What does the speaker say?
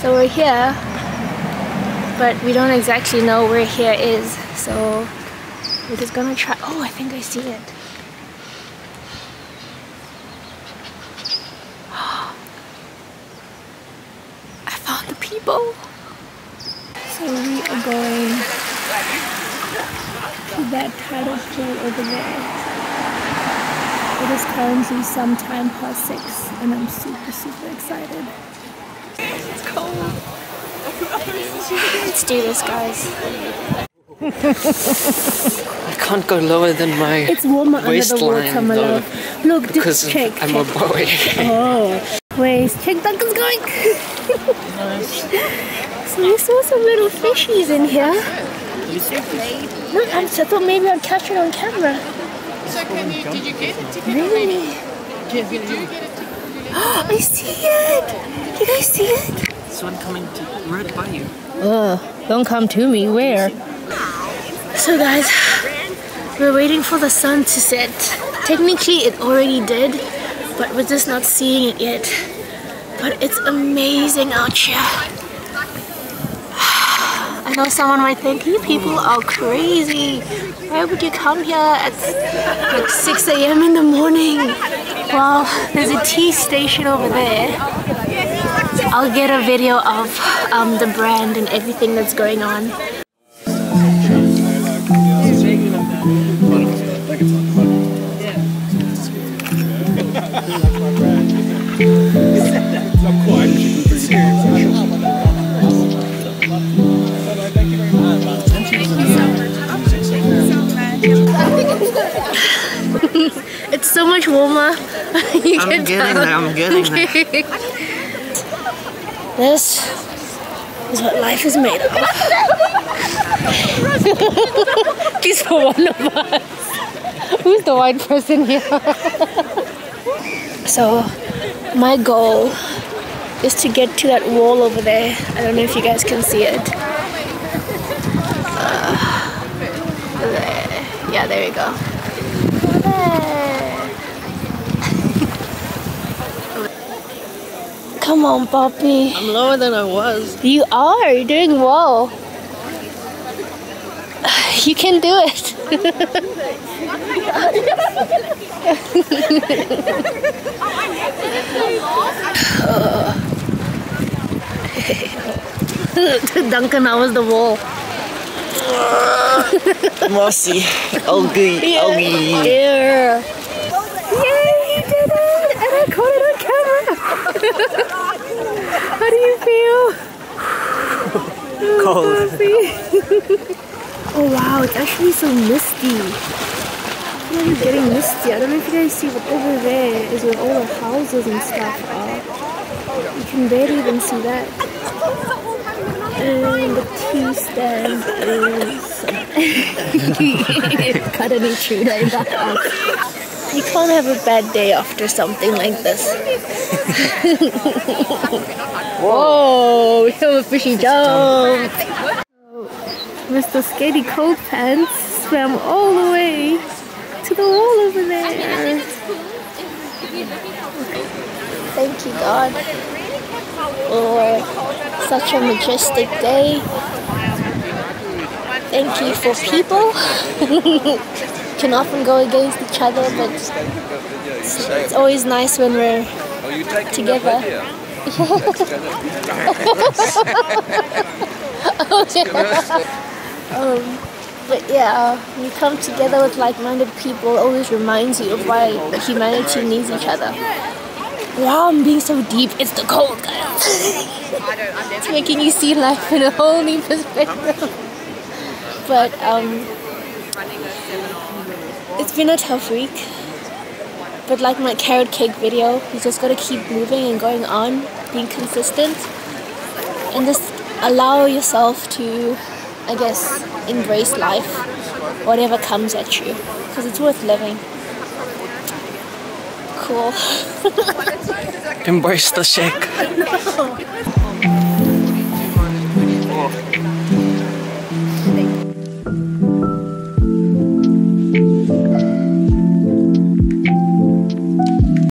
So we're here, but we don't exactly know where here is, so we're just gonna try. Oh, I think I see it. I found the people. So we are going to that tidal pool over there. It is currently sometime past 6 and I'm super excited. It's cold. Let's do this, guys. I can't go lower than my waistline. It's warmer under the water, my love. Look, just check. I'm a boy. Oh, waist check. Duncan's going. So we saw some little fishies in here. Look, I thought maybe I'd catch it on camera. So did you get a ticket? Really? Did you get a ticket? Oh, I see it! You guys see it? It's one coming right by you. Oh, don't come to me. Where? So guys, we're waiting for the sun to set. Technically, it already did, but we're just not seeing it yet. But it's amazing out here. I know someone might think, you people are crazy. Why would you come here at like 6 a.m. in the morning? Well, there's a tea station over there. I'll get a video of the brand and everything that's going on. It's so much warmer. I'm getting there. This is what life is made of. At least for one of us. Who's the white person here? So, my goal is to get to that wall over there. I don't know if you guys can see it. There. Yeah, there we go. Come on, Poppy. I'm lower than I was. You are. You're doing well. You can do it. Duncan, I was the wall. Mossy. Oggy. Oggy. Yeah. Yay, he did it! And I caught it on camera! How do you feel? Cold. Oh wow, it's actually so misty. I'm getting misty. I don't know if you guys see, but over there is where all the houses and stuff are. You can barely even see that. And the tea stand is... Cut any tuna in that house. You can't have a bad day after something like this. Whoa, we have a fishy jump! Mr. Scaredy Cold Pants swam all the way to the wall over there. Thank you, God, for such a majestic day. Thank you for people. Can often go against each other, but it's always nice when we're together. But yeah, you come together with like-minded people. Always reminds you of why humanity needs each other. Wow, I'm being so deep. It's the cold, guys. It's making you see life in a whole new perspective. But it's been a tough week, but like my carrot cake video, you just gotta keep moving and going on, being consistent, and just allow yourself to, I guess, embrace life, whatever comes at you, because it's worth living. Cool. Embrace the shake.